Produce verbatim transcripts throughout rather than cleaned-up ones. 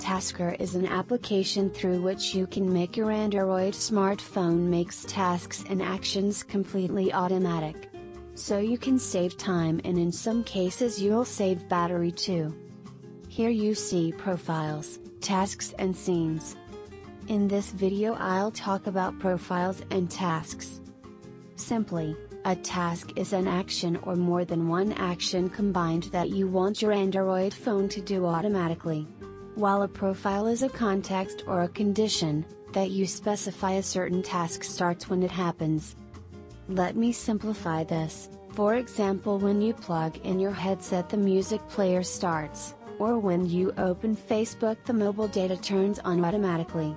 Tasker is an application through which you can make your Android smartphone makes tasks and actions completely automatic. So you can save time, and in some cases you'll save battery too. Here you see profiles, tasks and scenes. In this video I'll talk about profiles and tasks. Simply, a task is an action or more than one action combined that you want your Android phone to do automatically. While a profile is a context or a condition, that you specify a certain task starts when it happens. Let me simplify this. For example, when you plug in your headset the music player starts, or when you open Facebook the mobile data turns on automatically.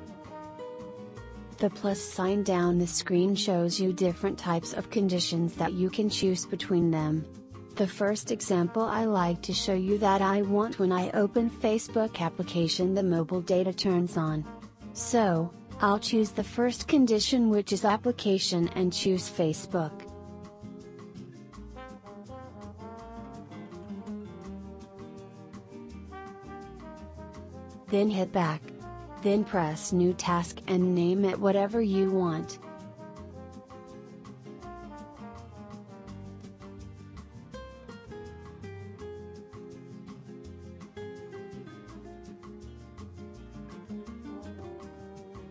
The plus sign down the screen shows you different types of conditions that you can choose between them. The first example I like to show you that I want when I open Facebook application the mobile data turns on. So, I'll choose the first condition, which is application, and choose Facebook. Then hit back. Then press new task and name it whatever you want.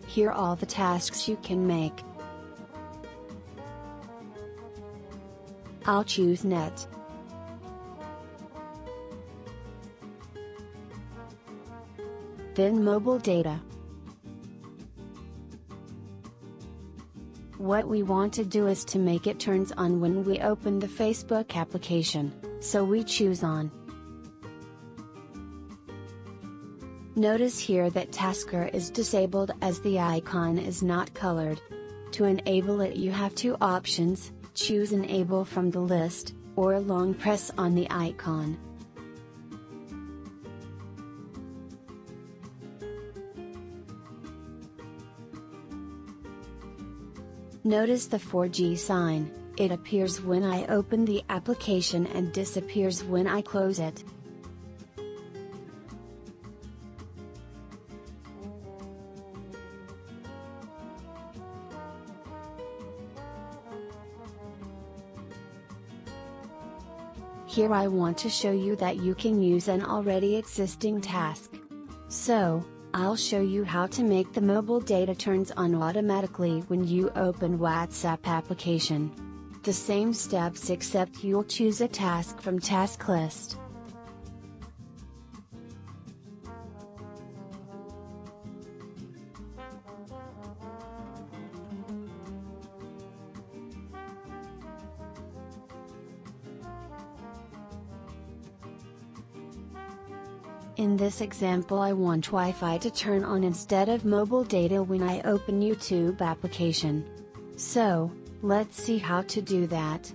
Here are all the tasks you can make. I'll choose Net. Then mobile data. What we want to do is to make it turns on when we open the Facebook application, so we choose on. Notice here that Tasker is disabled as the icon is not colored. To enable it you have two options, choose Enable from the list, or long press on the icon. Notice the four G sign, it appears when I open the application and disappears when I close it. Here I want to show you that you can use an already existing task. So, I'll show you how to make the mobile data turns on automatically when you open WhatsApp application. The same steps except you'll choose a task from task list. In this example I want Wi-Fi to turn on instead of mobile data when I open YouTube application. So, let's see how to do that.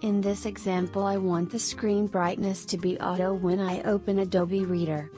In this example I want the screen brightness to be auto when I open Adobe Reader.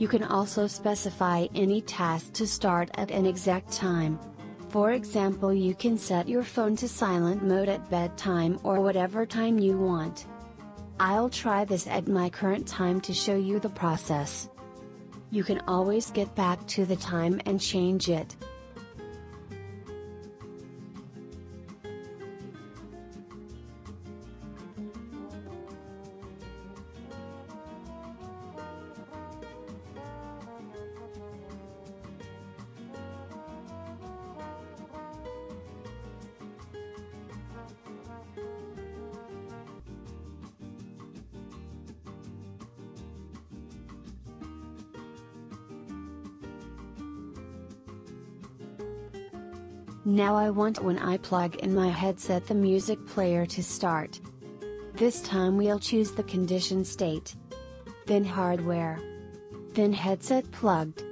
You can also specify any task to start at an exact time. For example, you can set your phone to silent mode at bedtime or whatever time you want. I'll try this at my current time to show you the process. You can always get back to the time and change it. Now I want when I plug in my headset the music player to start. This time we'll choose the condition state. Then hardware. Then headset plugged.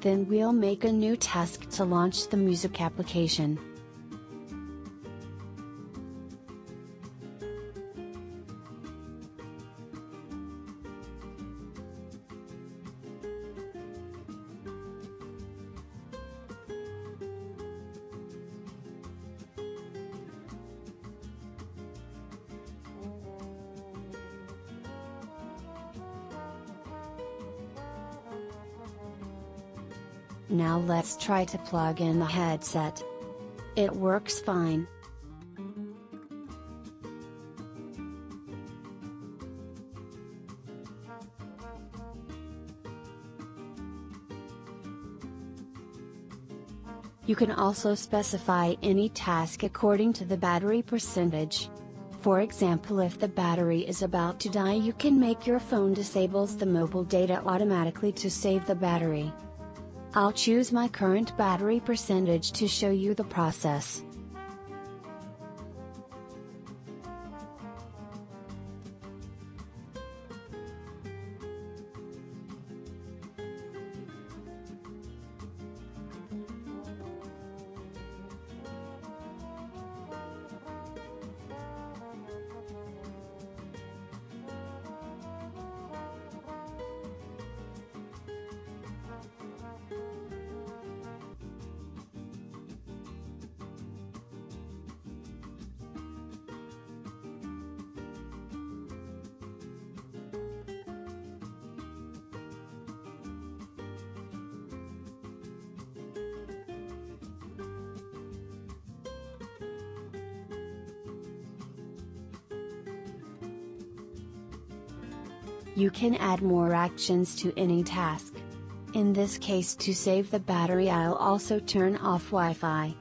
Then we'll make a new task to launch the music application. Now let's try to plug in the headset. It works fine. You can also specify any task according to the battery percentage. For example, if the battery is about to die, you can make your phone disables the mobile data automatically to save the battery. I'll choose my current battery percentage to show you the process. You can add more actions to any task. In this case, to save the battery, I'll also turn off Wi-Fi.